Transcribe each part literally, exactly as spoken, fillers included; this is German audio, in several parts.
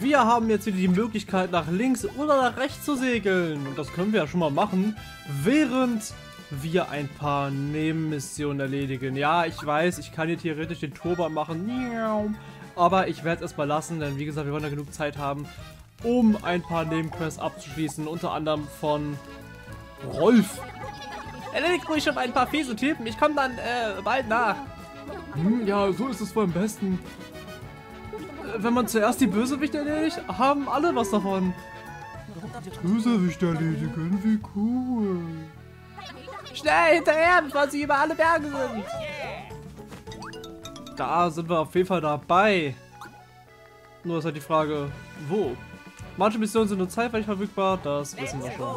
Wir haben jetzt wieder die Möglichkeit, nach links oder nach rechts zu segeln. Und das können wir ja schon mal machen, während wir ein paar Nebenmissionen erledigen. Ja, ich weiß, ich kann hier theoretisch den Turban machen. Aber ich werde es erstmal lassen, denn wie gesagt, wir wollen ja genug Zeit haben, um ein paar Nebenquests abzuschließen. Unter anderem von Rolf. Erledigt ruhig schon ein paar fiese Typen. Ich komme dann äh, bald nach. Hm, ja, so ist es wohl am besten. Wenn man zuerst die Bösewichte erledigt, haben alle was davon. Bösewichte erledigen, wie cool. Schnell hinterher, bevor sie über alle Berge sind. Da sind wir auf jeden Fall dabei. Nur ist halt die Frage, wo? Manche Missionen sind nur zeitweilig verfügbar, das wissen wir schon.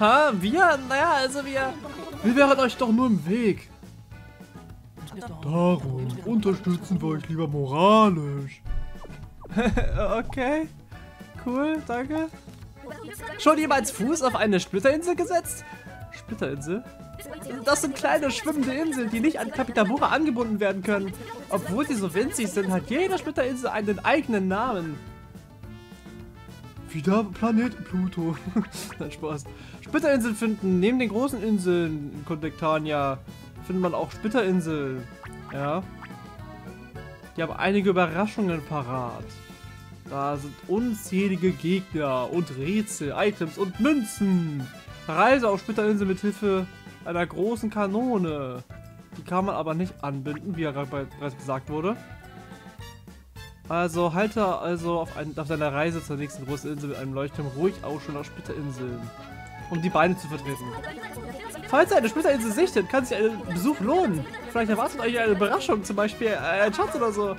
Ha, wir? Naja, also wir... Wir wären euch doch nur im Weg. Darum unterstützen wir euch lieber moralisch. Okay, cool, danke. Schon jemals Fuß auf eine Splitterinsel gesetzt? Splitterinsel? Das sind kleine schwimmende Inseln, die nicht an Kapitabura angebunden werden können. Obwohl sie so winzig sind, hat jede Splitterinsel einen eigenen Namen. Wieder Planet Pluto. Nein, Spaß. Splitterinseln finden neben den großen Inseln in Convectania. Findet man auch Splitterinseln, ja. Die haben einige Überraschungen parat. Da sind unzählige Gegner und Rätsel, Items und Münzen. Reise auf Splitterinseln mit Hilfe einer großen Kanone. Die kann man aber nicht anbinden, wie ja bereits gesagt wurde. Also halte also auf, ein, auf deiner Reise zur nächsten großen Insel mit einem Leuchtturm ruhig auch schon auf Splitterinseln, um die Beine zu vertreten. Falls ihr eine Splitterinsel sichtet, kann sich ein Besuch lohnen. Vielleicht erwartet euch eine Überraschung, zum Beispiel ein Schatz oder so.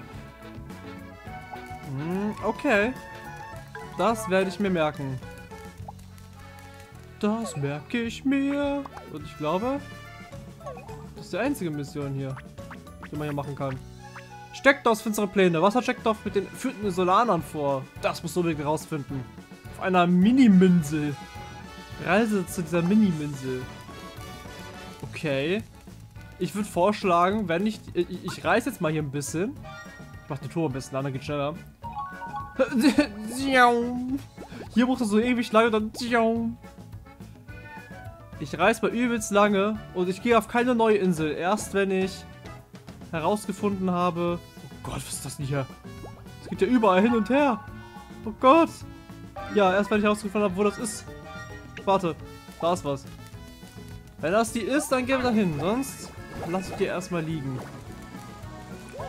Hm, okay. Das werde ich mir merken. Das merke ich mir. Und ich glaube, das ist die einzige Mission hier, die man hier machen kann. Steckdorf finstere Pläne. Was hat Steckdorf mit den führenden Solanern vor? Das musst du unbedingt rausfinden. Auf einer Miniminsel. Reise zu dieser Miniminsel. Okay. Ich würde vorschlagen, wenn ich, ich... Ich reiße jetzt mal hier ein bisschen. Ich mache den Turm am besten an, dann geht schneller. Hier brauchst du so ewig lange, dann... Ich reiß mal übelst lange und ich gehe auf keine neue Insel. Erst wenn ich herausgefunden habe... Oh Gott, was ist das denn hier? Es geht ja überall hin und her. Oh Gott. Ja, erst wenn ich herausgefunden habe, wo das ist. Warte, da ist was. Wenn das die ist, dann gehen wir da hin. Sonst lasse ich die erstmal liegen.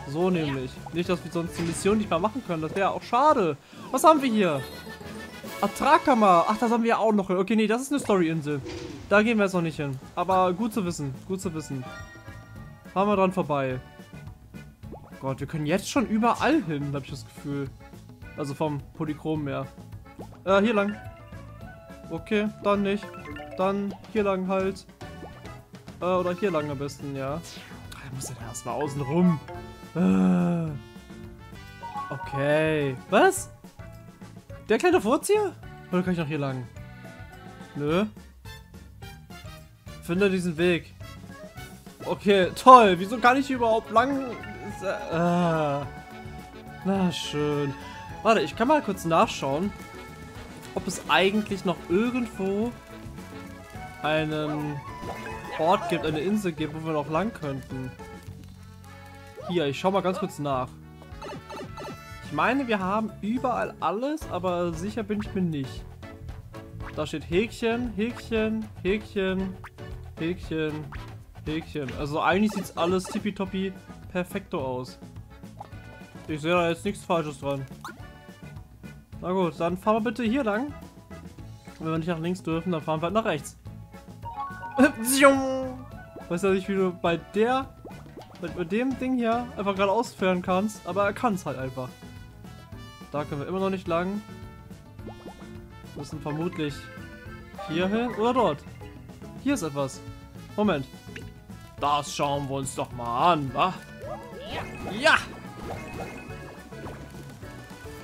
So nämlich. Nicht, dass wir sonst die Mission nicht mehr machen können. Das wäre auch schade. Was haben wir hier? Attrakamer. Ach, das haben wir ja auch noch. Okay, nee, das ist eine Story-Insel. Da gehen wir jetzt noch nicht hin. Aber gut zu wissen. Gut zu wissen. Fahren wir dran vorbei. Oh Gott, wir können jetzt schon überall hin, habe ich das Gefühl. Also vom Polychrom her. Äh, hier lang. Okay, dann nicht. Dann hier lang halt. Äh, oder hier lang am besten, ja. Ich muss ja erstmal außen rum. Äh. Okay. Was? Der kleine Vorzieher? Oder kann ich noch hier lang? Nö. Finde diesen Weg. Okay, toll. Wieso kann ich überhaupt lang? Äh. Na schön. Warte, ich kann mal kurz nachschauen, ob es eigentlich noch irgendwo einen Ort gibt, eine Insel gibt, wo wir noch lang könnten. Hier, ich schau mal ganz kurz nach. Ich meine, wir haben überall alles, aber sicher bin ich mir nicht. Da steht Häkchen, Häkchen, Häkchen, Häkchen, Häkchen. Also eigentlich sieht alles tippitoppi perfekto aus. Ich sehe da jetzt nichts Falsches dran. Na gut, dann fahren wir bitte hier lang. Wenn wir nicht nach links dürfen, dann fahren wir halt nach rechts. Weiß ja nicht, wie du bei der, bei dem Ding hier einfach geradeaus fahren kannst, aber er kann es halt einfach. Da können wir immer noch nicht lang. Wir müssen vermutlich hier hin oder dort. Hier ist etwas. Moment. Das schauen wir uns doch mal an, wa? Ja!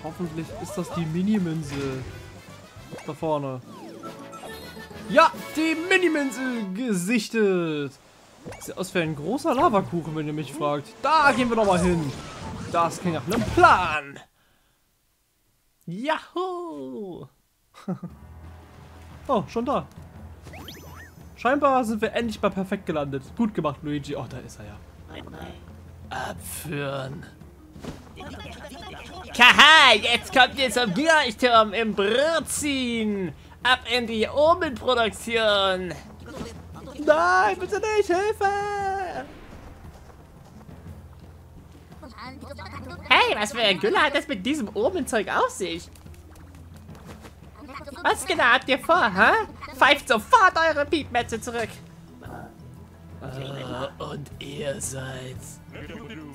Hoffentlich ist das die Miniminsel. Da vorne. Ja, die Miniminsel gesichtet. Sieht aus wie ein großer Lavakuchen, wenn ihr mich fragt. Da gehen wir nochmal hin. Das klingt nach einem Plan. Yahoo! Oh, schon da. Scheinbar sind wir endlich mal perfekt gelandet. Gut gemacht, Luigi. Oh, da ist er ja. Abführen. Kaha, jetzt kommt ihr zum Gleichturm im Brötchen. Ab in die Omenproduktion. Nein, bitte nicht, Hilfe! Hey, was für ein Gülle hat das mit diesem Omenzeug auf sich? Was genau habt ihr vor, hä? Pfeift sofort eure Piepmätze zurück! Uh, und ihr seid...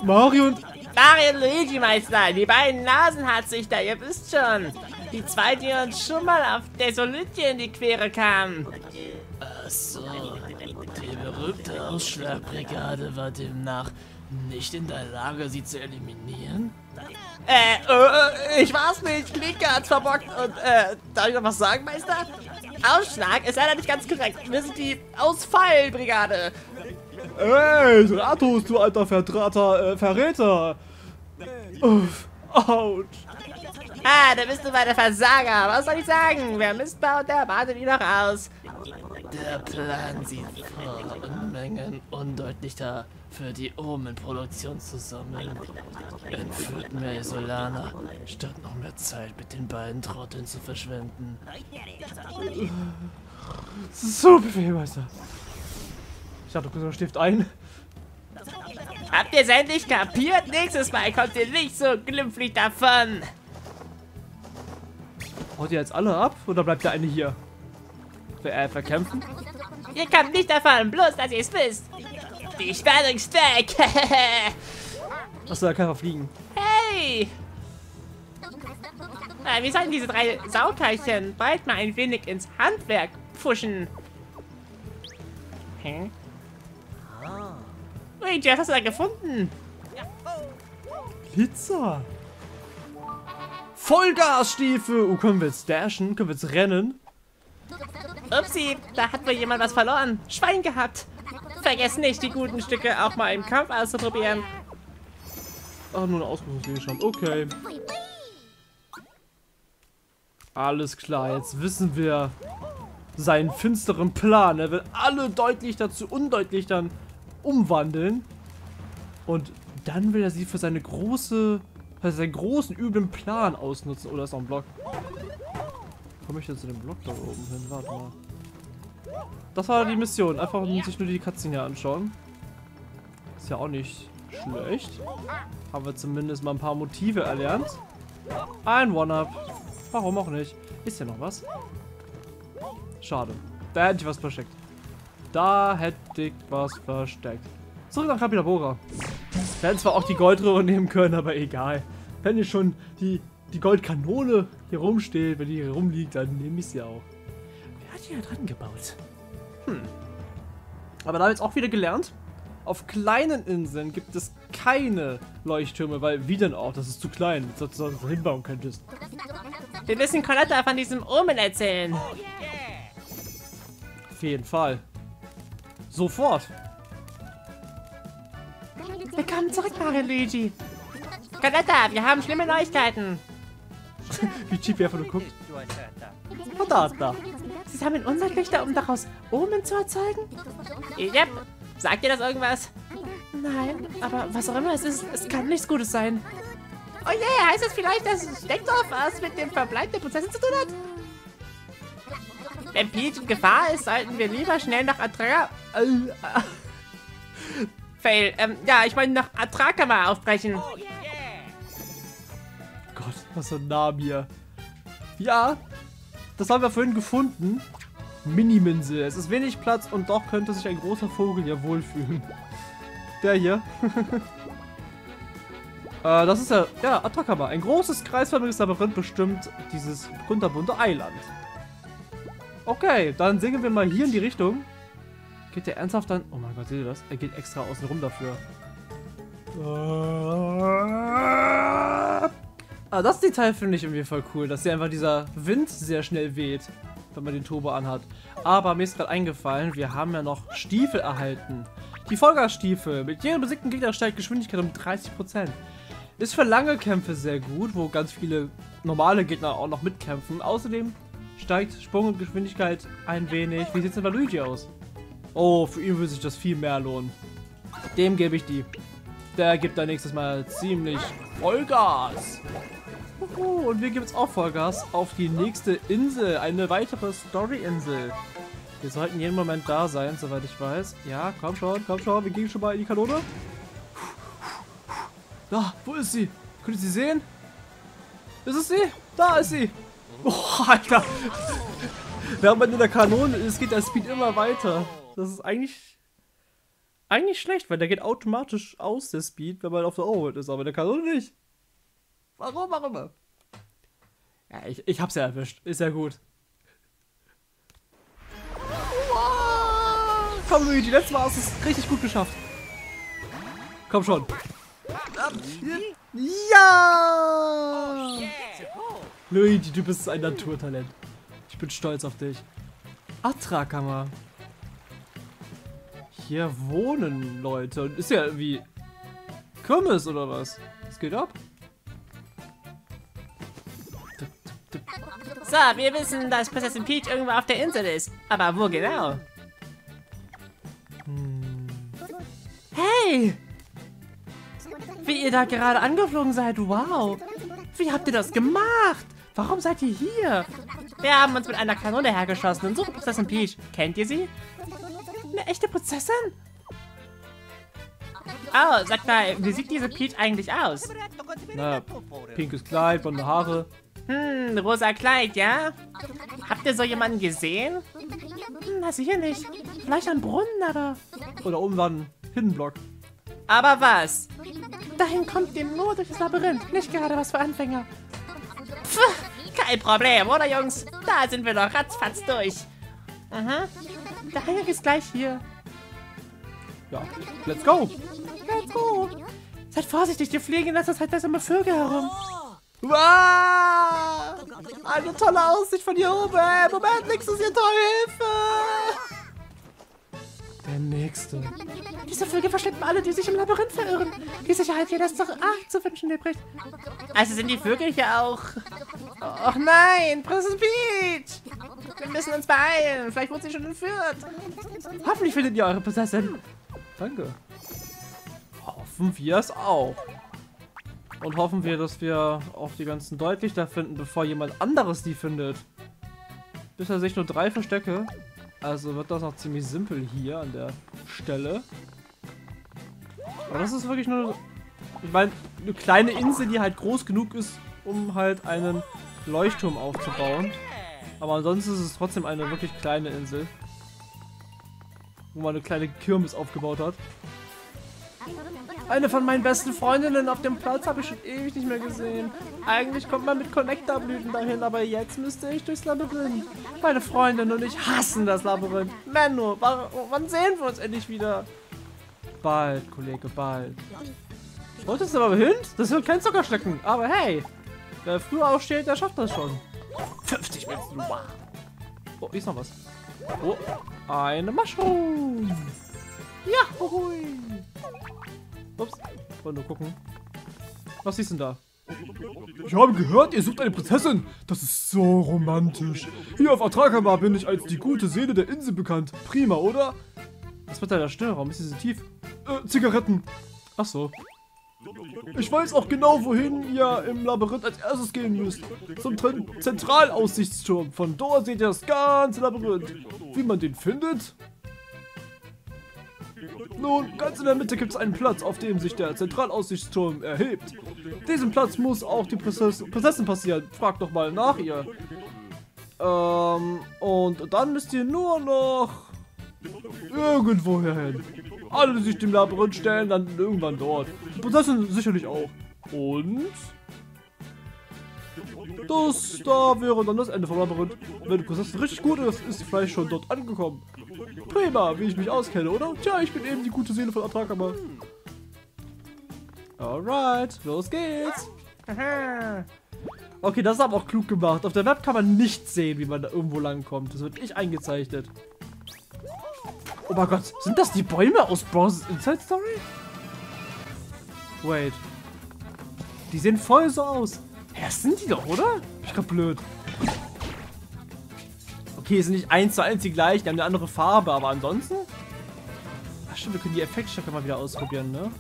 Mario und... Mario und Luigi, Meister! Die beiden Nasenhartsüchter, ihr wisst schon! Die zwei, die uns schon mal auf Desolutje in die Quere kamen! Ach so. Die berühmte Ausschlagbrigade war demnach nicht in der Lage, sie zu eliminieren? Äh, äh, ich war's nicht, Klinke hat's verbockt und, äh, darf ich noch was sagen, Meister? Ausschlag ist leider nicht ganz korrekt. Wir sind die Ausfallbrigade. Ey, Dratus, du alter Verdrater, äh, Verräter. Uff, ouch. Ah, da bist du bei der Versager. Was soll ich sagen? Wer Mist baut, der wartet ihn noch aus. Der Plan sieht vor, Unmengen undeutlicher für die Omen-Produktion zu sammeln. Entführt mehr Solana, statt noch mehr Zeit mit den beiden Trotteln zu verschwenden. So, Befehlmeister. Ich dachte, du kriegst den Stift ein. Habt ihr es endlich kapiert? Nächstes Mal kommt ihr nicht so glimpflich davon. Haut ihr jetzt alle ab oder bleibt der eine hier? Ver äh, verkämpfen? Ihr kommt nicht davon, bloß dass ihr es wisst. Die Spannung ist weg. Achso, da kann er fliegen. Hey! Na, wir sollen diese drei Sauteilchen bald mal ein wenig ins Handwerk pfuschen. Hm? Luigi, was hast du da gefunden? Glitzer! Vollgasstiefel! Oh, können wir jetzt dashen? Können wir jetzt rennen? Upsi, da hat wohl jemand was verloren. Schwein gehabt. Vergesst nicht, die guten Stücke auch mal im Kampf auszuprobieren. Ach, nur eine Ausrüstungsgegenstand. Okay. Alles klar, jetzt wissen wir seinen finsteren Plan. Er will alle Deutlichter zu Undeutlichtern umwandeln. Und dann will er sie für seine große, für seinen großen, üblen Plan ausnutzen. Oder ist noch ein Block? Komme ich denn zu dem Block da oben hin? Warte mal. Das war die Mission. Einfach sich nur die Katzen hier anschauen. Ist ja auch nicht schlecht. Haben wir zumindest mal ein paar Motive erlernt. Ein One-Up. Warum auch nicht? Ist ja noch was. Schade. Da hätte ich was versteckt. Da hätte ich was versteckt. Zurück nach Kapitabura. Wir hätten zwar auch die Goldröhre nehmen können, aber egal. Wenn ihr schon die, die Goldkanone hier rumsteht, wenn die hier rumliegt, dann nehme ich sie auch. Wer hat die da dran gebaut? Hm. Aber da haben wir jetzt auch wieder gelernt, auf kleinen Inseln gibt es keine Leuchttürme, weil wie denn auch? Das ist zu klein, dass du das hinbauen könntest. Wir müssen Coletta von diesem Omen erzählen. Oh, yeah. Auf jeden Fall. Sofort. Willkommen zurück, Mario Luigi. Coletta, wir haben schlimme Neuigkeiten. Wie cheap ihr einfach nur guckt. Coletta. Sie sammeln unsere Lichter, um daraus Omen zu erzeugen? Yep. Sagt ihr das irgendwas? Nein, aber was auch immer es ist, es kann nichts Gutes sein. Oh je, yeah, heißt das vielleicht, dass Steckdorf was mit dem Verbleib der Prozesse zu tun hat? Wenn Peach in Gefahr ist, sollten wir lieber schnell nach Attrakamer... Äh, äh, fail. Ähm, ja, ich meine nach Attrakamer aufbrechen. Oh, yeah. Gott, was für ein Name hier. Ja, das haben wir vorhin gefunden. Miniminsel. Es ist wenig Platz und doch könnte sich ein großer Vogel ja wohlfühlen. Der hier. äh, das ist ja, ja, Attrakamer. Ein großes kreisförmiges Labyrinth bestimmt dieses kunterbunte Eiland. Okay, dann segeln wir mal hier in die Richtung. Geht der ernsthaft dann... Oh mein Gott, seht ihr das? Er geht extra außen rum dafür. Ah, das Detail finde ich irgendwie voll cool, dass hier einfach dieser Wind sehr schnell weht, wenn man den Turbo anhat. Aber mir ist gerade eingefallen, wir haben ja noch Stiefel erhalten. Die Vollgasstiefel. Mit jedem besiegten Gegner steigt Geschwindigkeit um dreißig Prozent. Ist für lange Kämpfe sehr gut, wo ganz viele normale Gegner auch noch mitkämpfen. Außerdem steigt Sprung und Geschwindigkeit ein wenig. Wie sieht es denn bei Luigi aus? Oh, für ihn würde sich das viel mehr lohnen. Dem gebe ich die. Der gibt da nächstes Mal ziemlich Vollgas. Uhu, und wir geben jetzt auch Vollgas auf die nächste Insel. Eine weitere Story-Insel. Wir sollten jeden Moment da sein, soweit ich weiß. Ja, komm schon, komm schon. Wir gehen schon mal in die Kanone. Da, wo ist sie? Könnt ihr sie sehen? Ist es sie? Da ist sie! Oh, Alter! Während man in der Kanone ist, geht der Speed immer weiter. Das ist eigentlich... Eigentlich schlecht, weil der geht automatisch aus, der Speed, wenn man auf der Overworld ist, aber in der Kanone nicht. Warum, warum? Ja, ich, ich hab's ja erwischt. Ist ja gut. Wow. Komm, Luigi, letztes Mal hast du es richtig gut geschafft. Komm schon. Ja! Luigi, du bist ein Naturtalent. Ich bin stolz auf dich. Attrakamer. Hier wohnen Leute. Und ist ja irgendwie Kirmes oder was? Es geht ab. So, wir wissen, dass Prinzessin Peach irgendwo auf der Insel ist. Aber wo genau? Hm. Hey! Wie ihr da gerade angeflogen seid, wow! Wie habt ihr das gemacht? Warum seid ihr hier? Wir haben uns mit einer Kanone hergeschossen und suchen Prinzessin Peach. Kennt ihr sie? Eine echte Prinzessin? Oh, sag mal, wie sieht diese Peach eigentlich aus? Na, pinkes Kleid, blonde Haare. Hm, rosa Kleid, ja? Habt ihr so jemanden gesehen? Hm, weiß ich hier nicht. Vielleicht am Brunnen, aber... Oder oben war ein Hidden Block. Aber was? Dahin kommt ihr nur durch das Labyrinth. Nicht gerade was für Anfänger. Pff, kein Problem, oder Jungs? Da sind wir doch ratzfatz durch. Aha. Der Eingang ist gleich hier. Ja, let's go. Let's go. Seid vorsichtig, die fliegen in letzter Zeit halt immer Vögel herum. Wow! Eine tolle Aussicht von hier oben. Moment, nix ist hier toll. Hilfe! Der nächste. Diese Vögel verschleppen alle, die sich im Labyrinth verirren. Die Sicherheit hier lässt doch acht zu wünschen übrig. Also sind die Vögel hier auch... Och nein, Prinzessin Peach! Wir müssen uns beeilen, vielleicht wurde sie schon entführt. Hoffentlich findet ihr eure Prinzessin. Danke. Hoffen wir es auch. Und hoffen wir, dass wir auch die ganzen deutlich da finden, bevor jemand anderes die findet. Bisher sehe ich nur drei Verstecke. Also wird das noch ziemlich simpel hier an der Stelle. Aber das ist wirklich nur, ich meine, eine kleine Insel, die halt groß genug ist, um halt einen Leuchtturm aufzubauen. Aber ansonsten ist es trotzdem eine wirklich kleine Insel, wo man eine kleine Kirmes aufgebaut hat. Eine von meinen besten Freundinnen auf dem Platz habe ich schon ewig nicht mehr gesehen. Eigentlich kommt man mit Coletta-Blüten dahin, aber jetzt müsste ich durchs Labyrinth. Meine Freundin und ich hassen das Labyrinth. Menno, wann sehen wir uns endlich wieder? Bald, Kollege, bald. Wolltest du aber hin? Das sind kein Zuckerschlecken. Aber hey, wer früh aufsteht, der schafft das schon. fünfzig Minuten, wow. Oh, hier ist noch was. Oh, eine Mushroom. Ja, hui. Ups, wollte nur gucken. Was siehst du denn da? Ich habe gehört, ihr sucht eine Prinzessin. Das ist so romantisch. Hier auf Attrakamer bin ich als die gute Seele der Insel bekannt. Prima, oder? Was wird da der Stille? Warum ist sie so tief? Äh, Zigaretten. Ach so. Ich weiß auch genau, wohin ihr im Labyrinth als erstes gehen müsst. Zum Zentralaufsichtsturm. Von dort seht ihr das ganze Labyrinth. Wie man den findet? Nun, ganz in der Mitte gibt es einen Platz, auf dem sich der Zentralaussichtsturm erhebt. Diesen Platz muss auch die Prinzessin, Prinzessin passieren. Fragt doch mal nach ihr. Ähm, und dann müsst ihr nur noch irgendwoher hin. Alle, die sich dem Labyrinth stellen, dann irgendwann dort. Die Prinzessin sicherlich auch. Und? Das da wäre dann das Ende vom Labyrinth. Wenn die Prinzessin richtig gut ist, ist sie vielleicht schon dort angekommen. Prima, wie ich mich auskenne, oder? Tja, ich bin eben die gute Seele von Attrakamer. Alright, los geht's. Okay, das ist aber auch klug gemacht. Auf der Web kann man nicht sehen, wie man da irgendwo langkommt. Das wird nicht eingezeichnet. Oh mein Gott, sind das die Bäume aus Bros Inside Story? Wait. Die sehen voll so aus. Ja, das sind die doch, oder? Bin ich grad blöd. Okay, sind nicht eins zu eins die gleichen, die haben eine andere Farbe, aber ansonsten? Ach stimmt, wir können die Effektstärke mal wieder ausprobieren, ne?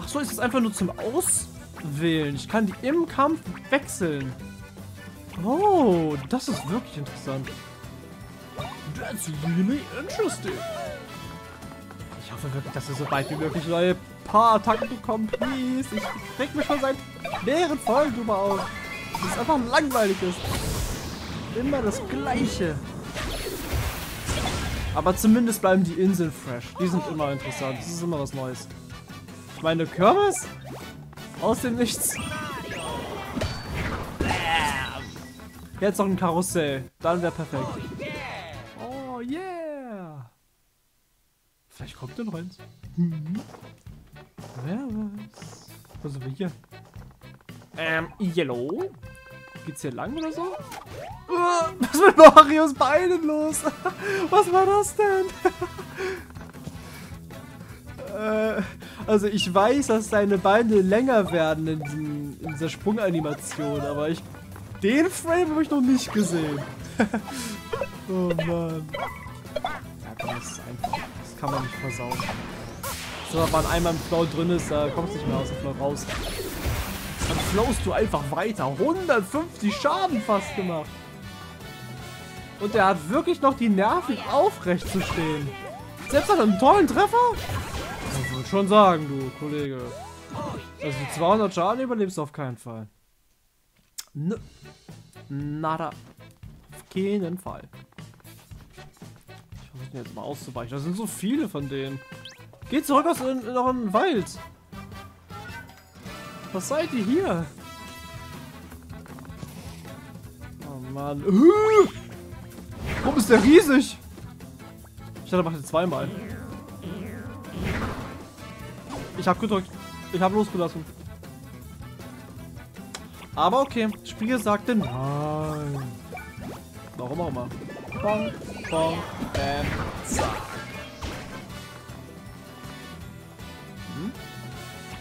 Ach so, ist das einfach nur zum Auswählen. Ich kann die im Kampf wechseln. Oh, das ist wirklich interessant. That's really interesting. Ich hoffe wirklich, dass wir so weit wie möglich neue Paar-Attacken bekommen, please. Ich reg mich schon seit mehreren Folgen drüber auf. Das ist einfach langweilig ist. Immer das Gleiche. Aber zumindest bleiben die Inseln fresh. Die sind immer interessant. Das ist immer was Neues. Ich meine, Kürbis? Aus dem Nichts. Jetzt noch ein Karussell. Dann wäre perfekt. Oh yeah! Vielleicht kommt denn rein. Hm. Wer weiß. Was sind wir hier? Ähm, Yellow? Geht's hier lang oder so? Uh, was ist mit Marios Beinen los? Was war das denn? äh, also ich weiß, dass seine Beine länger werden in, diesen, in dieser Sprunganimation, aber ich... Den Frame habe ich noch nicht gesehen. Oh Mann. Ja komm, das ist einfach. Das kann man nicht versauen. So, wenn man einmal im Flow drin ist, da kommst du nicht mehr aus dem Flow raus. Dann flowst du einfach weiter. hundertfünfzig Schaden fast gemacht. Und er hat wirklich noch die Nerven aufrecht zu stehen. Selbst hat er einen tollen Treffer? Ich würde schon sagen, du Kollege. Also die zweihundert Schaden überlebst du auf keinen Fall. Nö. Nada. Auf keinen Fall. Ich versuche den jetzt mal auszuweichen. Da sind so viele von denen. Geht zurück aus in, in euren Wald. Was seid ihr hier? Oh Mann. Uh! Warum ist der riesig? Ich dachte, er macht den zweimal. Ich hab gedrückt. Ich hab losgelassen. Aber okay, Spiegel sagte nein. Warum auch immer. Bong, bong, bam, zack. Hm?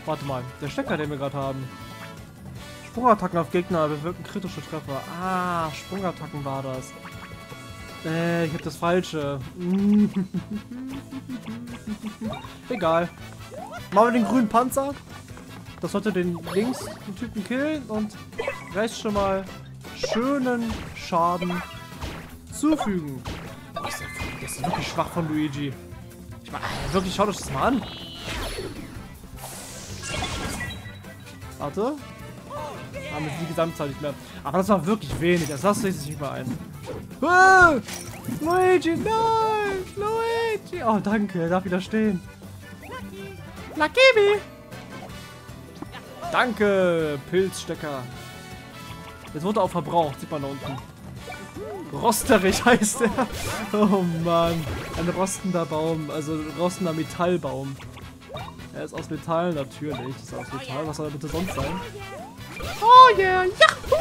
Warte mal, der Stecker, den wir gerade haben. Sprungattacken auf Gegner bewirken kritische Treffer. Ah, Sprungattacken war das. Äh, ich hab das Falsche. Egal. Machen wir den grünen Panzer. Das sollte den links den Typen killen und rechts schon mal schönen Schaden zufügen. Boah, ist der, der ist wirklich schwach von Luigi. Ich meine, wirklich, schaut euch das mal an. Warte. Haben wir die Gesamtzahl nicht mehr. Aber das war wirklich wenig, das lasst sich nicht mehr ein. Ah! Luigi, nein! Luigi! Oh, danke, er darf wieder stehen. Lucky! Danke, Pilzstecker. Jetzt wurde er auch verbraucht, sieht man da unten. Rosterig heißt er. Oh Mann, ein rostender Baum, also rostender Metallbaum. Er ist aus Metall, natürlich. Ist er aus Metall, was soll er bitte sonst sein? Oh yeah, yahoo!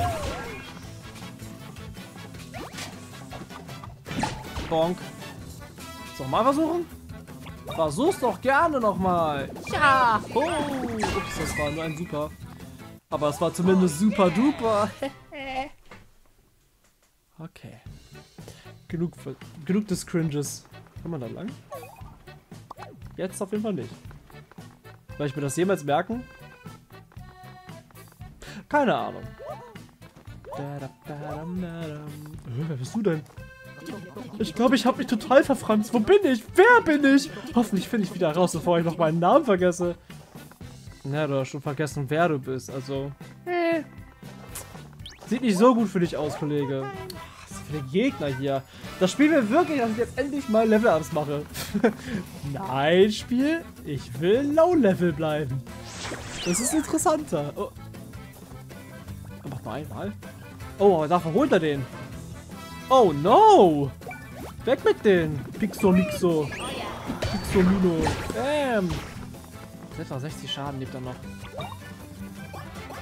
Bonk. Nochmal versuchen? Versuch's doch gerne nochmal. Ja! Oh. Ups, das war nur ein Super. Aber es war zumindest super duper. Okay. Genug, für, genug des Cringes. Kann man da lang? Jetzt auf jeden Fall nicht. Soll ich mir das jemals merken? Keine Ahnung. Wer bist du denn? Ich glaube, ich habe mich total verfranst. Wo bin ich? Wer bin ich? Hoffentlich finde ich wieder raus, bevor ich noch meinen Namen vergesse. Na, du hast schon vergessen, wer du bist. Also, äh. sieht nicht so gut für dich aus, Kollege. Ach, so viele Gegner hier. Das Spiel will wirklich, dass ich jetzt endlich mal Level-Ups mache. Nein, Spiel. Ich will Low-Level bleiben. Das ist interessanter. Oh. Mach mal einmal. Oh, aber davon holt er den. Oh no! Weg mit den! Pixo Mixo! Pixo Mino! Bam! Etwa sechzig Schaden lebt er noch.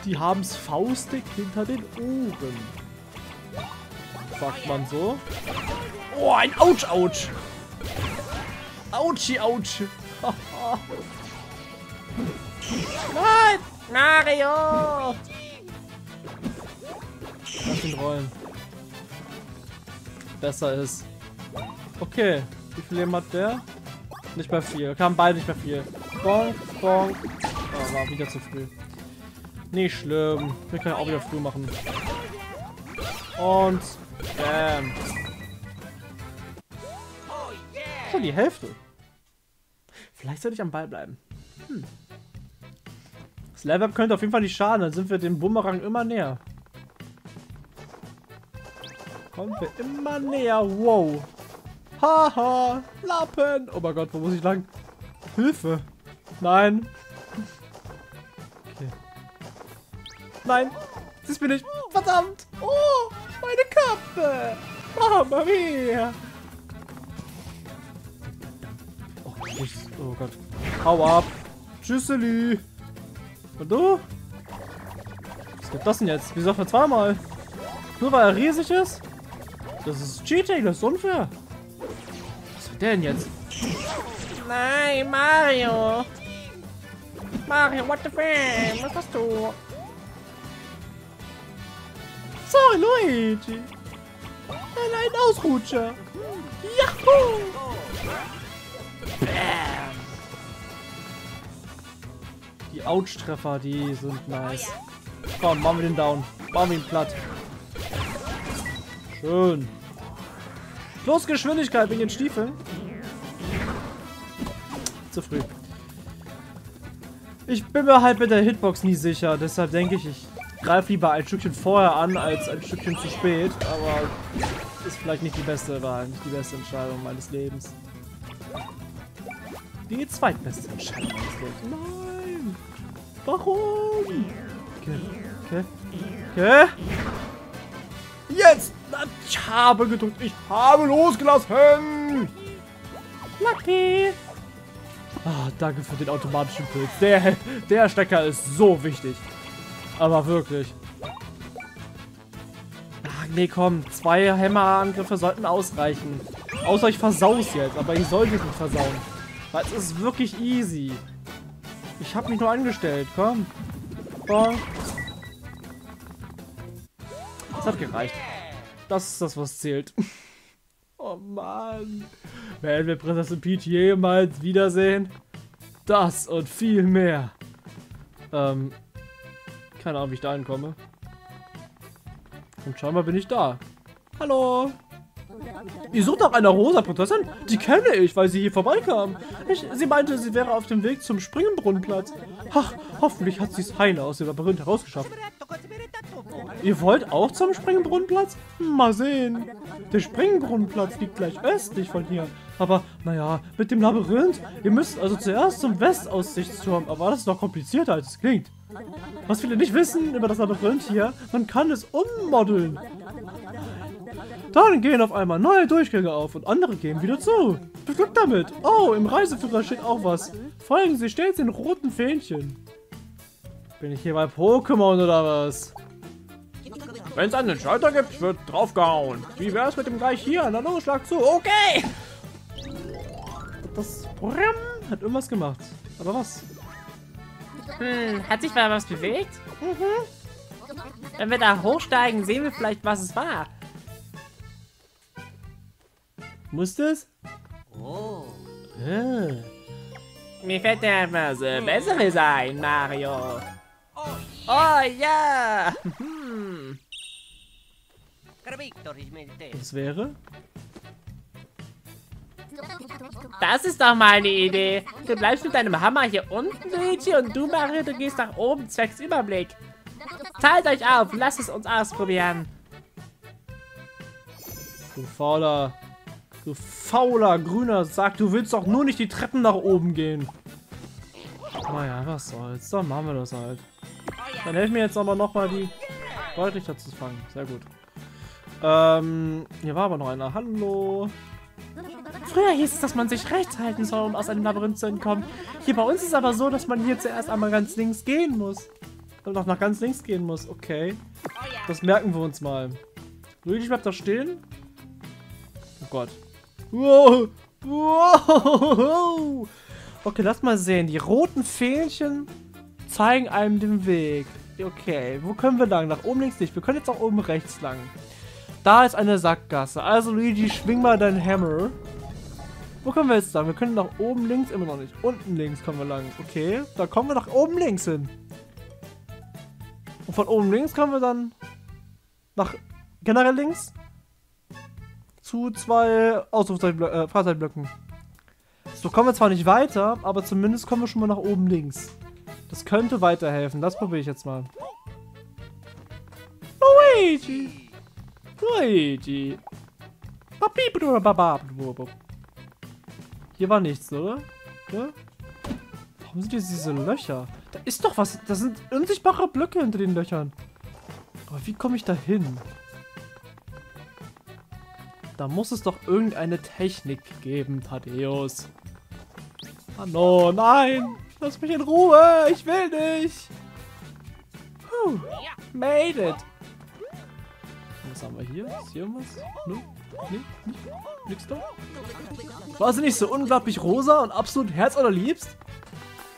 Die haben's faustig hinter den Ohren. Sagt man so. Oh, ein Autsch, Autsch! Autschi, Autsch! Nein! Mario! Lass ihn rollen. Besser ist. Okay. Wie viel Leben hat der? Nicht mehr viel. Kamen beide nicht mehr viel. Bonk, bonk. Oh, war wieder zu früh. Nicht schlimm. Wir können auch wieder früh machen. Und bam. Schon die Hälfte. Vielleicht sollte ich am Ball bleiben. Hm. Das Level-Up könnte auf jeden Fall nicht schaden. Dann sind wir dem Bumerang immer näher. Kommen wir immer näher. Wow. Haha. Lappen. Oh mein Gott, wo muss ich lang? Hilfe. Nein. Okay. Nein. Siehst du mir nicht. Verdammt. Oh, meine Kappe. Mama mia. Oh Gott. Hau ab. Tschüsseli. Und du? Was gibt das denn jetzt? Wieso für zweimal? Nur weil er riesig ist? Das ist Cheating, das ist unfair. Was hat der denn jetzt? Nein, Mario. Mario, what the fuck? Was hast du? So, Luigi. Ein, ein Ausrutscher. Yahoo! Bam. Die Ouch-Treffer, die sind nice. Komm, machen wir den down. Machen wir ihn platt. Schön. Plus Geschwindigkeit wegen den Stiefeln. Zu früh. Ich bin mir halt mit der Hitbox nie sicher. Deshalb denke ich, ich greife lieber ein Stückchen vorher an, als ein Stückchen zu spät. Aber ist vielleicht nicht die beste Wahl. Nicht die beste Entscheidung meines Lebens. Die zweitbeste Entscheidung meines Lebens. Nein! Warum? Okay. Okay. Okay. Jetzt! Ich habe gedrückt. Ich habe losgelassen. Lucky. Ah, danke für den automatischen Pilz. Der, der Stecker ist so wichtig. Aber wirklich. Ach, nee, komm. Zwei Hämmerangriffe sollten ausreichen. Außer ich versau's jetzt. Aber ich sollte es nicht versauen. Weil es ist wirklich easy. Ich habe mich nur angestellt. Komm. Komm. Das hat gereicht. Das ist das, was zählt. Oh Mann. Werden wir Prinzessin Peach jemals wiedersehen? Das und viel mehr. Ähm. Keine Ahnung, wie ich da hinkomme. Und scheinbar bin ich da. Hallo. Ihr sucht nach einer rosa Prinzessin? Die kenne ich, weil sie hier vorbeikam. Ich, sie meinte, sie wäre auf dem Weg zum Springenbrunnenplatz. Ach, hoffentlich hat sie es heil aus dem Labyrinth herausgeschafft. Ihr wollt auch zum Springenbrunnenplatz? Mal sehen. Der Springenbrunnenplatz liegt gleich östlich von hier. Aber, naja, mit dem Labyrinth. Ihr müsst also zuerst zum Westaussichtsturm. Aber das ist doch komplizierter, als es klingt. Was viele nicht wissen über das Labyrinth hier, man kann es ummodeln. Dann gehen auf einmal neue Durchgänge auf und andere gehen wieder zu. Viel Glück damit. Oh, im Reiseführer steht auch was. Folgen Sie stets den roten Fähnchen. Bin ich hier bei Pokémon oder was? Wenn es einen Schalter gibt, wird draufgehauen. Wie wäre es mit dem gleich hier? Na los, schlag zu. Okay. Das hat irgendwas gemacht. Aber was? Hm, hat sich mal was bewegt? Mhm. Wenn wir da hochsteigen, sehen wir vielleicht, was es war. Muss das? Oh. Ah. Mir fällt ja etwas Besseres ein, Mario. Oh ja! Hm. Das wäre? Das ist doch mal eine Idee. Du bleibst mit deinem Hammer hier unten, Luigi, und du, Mario, du gehst nach oben, zwecks Überblick. Teilt euch auf, lasst es uns ausprobieren. Du fauler, du fauler grüner Sack, du willst doch nur nicht die Treppen nach oben gehen. Naja, was soll's, dann machen wir das halt. Dann helfen mir jetzt aber nochmal, die Goldrichter zu fangen. Sehr gut. Ähm, hier war aber noch einer. Hallo. Früher hieß es, dass man sich rechts halten soll, um aus einem Labyrinth zu entkommen. Hier bei uns ist es aber so, dass man hier zuerst einmal ganz links gehen muss. Und auch nach ganz links gehen muss. Okay. Das merken wir uns mal. Luigi bleibt da stehen. Oh Gott. Wow. Wow. Okay, lass mal sehen. Die roten Fähnchen zeigen einem den Weg. Okay, wo können wir lang? Nach oben links nicht. Wir können jetzt auch oben rechts lang. Da ist eine Sackgasse. Also Luigi, schwing mal deinen Hammer. Wo können wir jetzt lang? Wir können nach oben links immer noch nicht. Unten links kommen wir lang. Okay, da kommen wir nach oben links hin. Und von oben links kommen wir dann nach generell links zu zwei Ausrufezeichen, Freizeitblöcken. So kommen wir zwar nicht weiter, aber zumindest kommen wir schon mal nach oben links. Das könnte weiterhelfen. Das probiere ich jetzt mal. Luigi! Luigi! Hier war nichts, oder? Ja? Warum sind jetzt diese Löcher? Da ist doch was. Da sind unsichtbare Blöcke hinter den Löchern. Aber wie komme ich da hin? Da muss es doch irgendeine Technik geben, Thaddeus. Ah, no, nein! Lass mich in Ruhe! Ich will nicht! Puh, made it! Was haben wir hier? Ist hier irgendwas? Nö? Nee? Nix da? War sie nicht so unglaublich rosa und absolut herzallerliebst?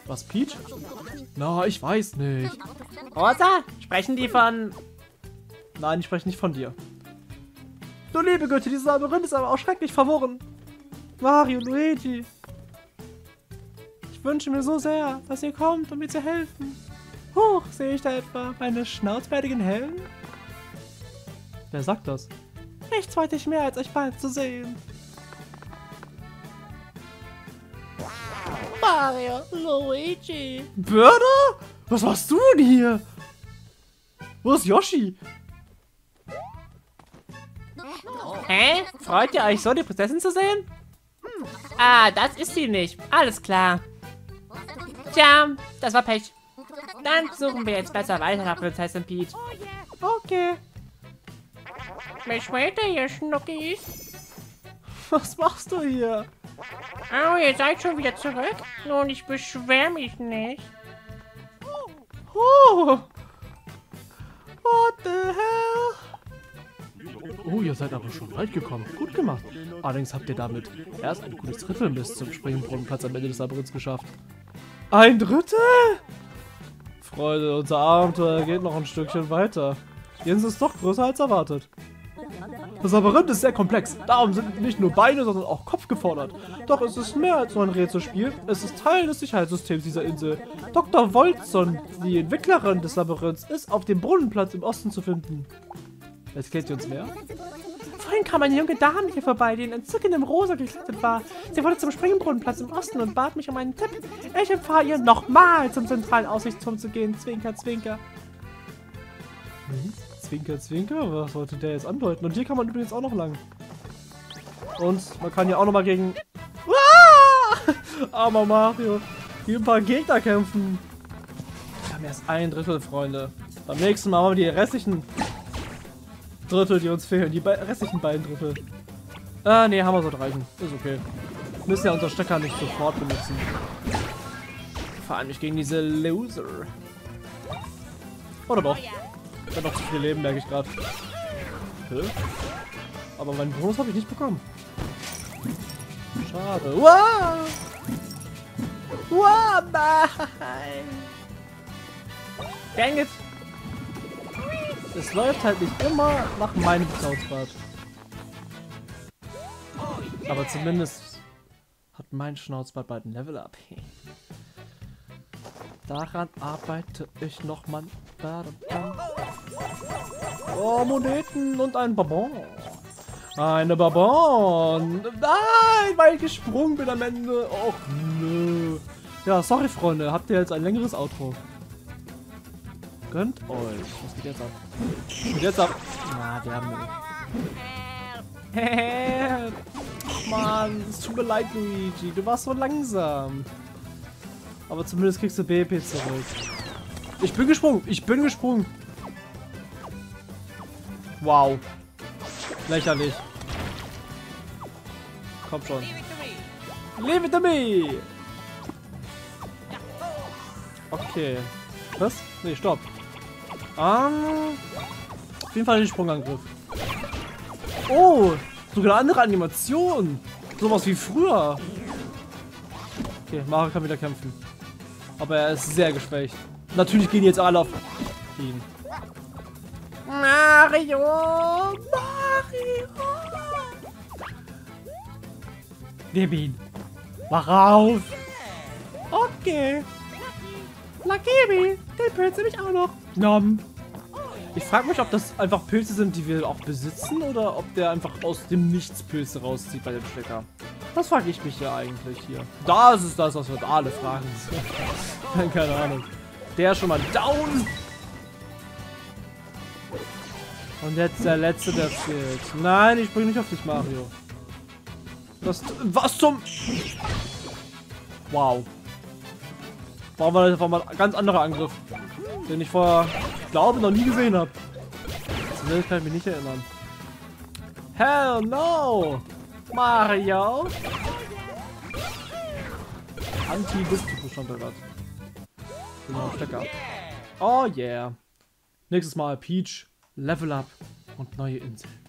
Was, Peach? Na, ich weiß nicht. Rosa? Sprechen die von... Nein, die sprechen nicht von dir. Du liebe Güte, dieses Labyrinth ist aber auch schrecklich verworren. Mario, Luigi. Ich wünsche mir so sehr, dass ihr kommt, um mir zu helfen. Huch, sehe ich da etwa meine schnauzbärtigen Helden? Wer sagt das? Nichts wollte ich mehr, als euch bald zu sehen. Mario, Luigi. Börder? Was machst du denn hier? Wo ist Yoshi? Hä? Freut ihr euch so, die Prinzessin zu sehen? Ah, das ist sie nicht. Alles klar. Tja, das war Pech. Dann suchen wir jetzt besser weiter nach Prinzessin Peach. Okay. Mich weiter, ihr Schnuckis. Was machst du hier? Oh, ihr seid schon wieder zurück? Nun, ich beschwer mich nicht. Oh. What the hell? Oh, ihr seid aber schon weit gekommen. Gut gemacht. Allerdings habt ihr damit erst ein gutes Drittel bis zum Springbrunnenplatz am Ende des Labyrinths geschafft. Ein Drittel? Freunde, unser Abenteuer geht noch ein Stückchen weiter. Jens ist doch größer als erwartet. Das Labyrinth ist sehr komplex. Darum sind nicht nur Beine, sondern auch Kopf gefordert. Doch es ist mehr als nur ein Rätselspiel. Es ist Teil des Sicherheitssystems dieser Insel. Doktor Wolzon, die Entwicklerin des Labyrinths, ist auf dem Brunnenplatz im Osten zu finden. Jetzt kennt ihr uns mehr. Vorhin kam eine junge Dame hier vorbei, die in entzückendem Rosa gekleidet war. Sie wollte zum Springbrunnenplatz im Osten und bat mich um einen Tipp. Ich empfahl ihr, nochmal zum zentralen Aussichtsturm zu gehen. Zwinker, zwinker. Hm? Zwinker, zwinker? Was wollte der jetzt andeuten? Und hier kann man übrigens auch noch lang. Und man kann ja auch nochmal gegen... Ah! Armer Mario. Hier ein paar Gegner kämpfen. Wir haben erst ein Drittel, Freunde. Beim nächsten Mal haben wir die restlichen... Drittel, die uns fehlen. Die restlichen beiden Drittel. Ah, nee, haben wir so reichen. Ist okay. Wir müssen ja unseren Stecker nicht sofort benutzen. Vor allem nicht gegen diese Loser. Oder doch. Ich habe noch zu viel Leben, merke ich gerade. Okay. Aber meinen Bonus habe ich nicht bekommen. Schade. Wow! Wow, nein! Dang it! Es läuft halt nicht immer nach meinem Schnauzbart. Aber zumindest hat mein Schnauzbart bald ein Level up. Daran arbeite ich noch mal. Oh, Moneten und ein Bonbon. Eine Bonbon. Nein, weil ich gesprungen bin am Ende. Och, nö. Ja, sorry, Freunde. Habt ihr jetzt ein längeres Outro? Gönnt euch. Was geht jetzt ab? Was geht jetzt ab? Na, ah, die haben wir nicht. Mann, es tut mir leid, Luigi. Du warst so langsam. Aber zumindest kriegst du B P zurück. Ich bin gesprungen. Ich bin gesprungen. Wow. Lächerlich. Komm schon. Leave it to me. Okay. Was? Nee, stopp. Ah, auf jeden Fall den Sprungangriff. Oh, sogar eine andere Animation. Sowas wie früher. Okay, Mario kann wieder kämpfen. Aber er ist sehr geschwächt. Natürlich gehen jetzt alle auf ihn. Mario! Mario! Nimm ihn! Mach raus! Okay! Lakibi! Den Pilz nehme ich auch noch! Nom! Ich frage mich, ob das einfach Pilze sind, die wir auch besitzen, oder ob der einfach aus dem Nichts Pilze rauszieht bei dem Stecker. Das frage ich mich ja eigentlich hier. Das ist das, was wir alle fragen. Keine Ahnung. Der ist schon mal down. Und jetzt der letzte, der fehlt. Nein, ich spring nicht auf dich, Mario. Das, was zum... Wow. Warum war das einfach mal ein ganz anderer Angriff, den ich vorher, glaube, noch nie gesehen habe. Zumindest kann ich mich nicht erinnern. Hell no! Mario! Anti-Guss-Typ-Bestand da gerade. Genau, Stecker ab. Oh yeah! Nächstes Mal Peach, Level Up und neue Inseln.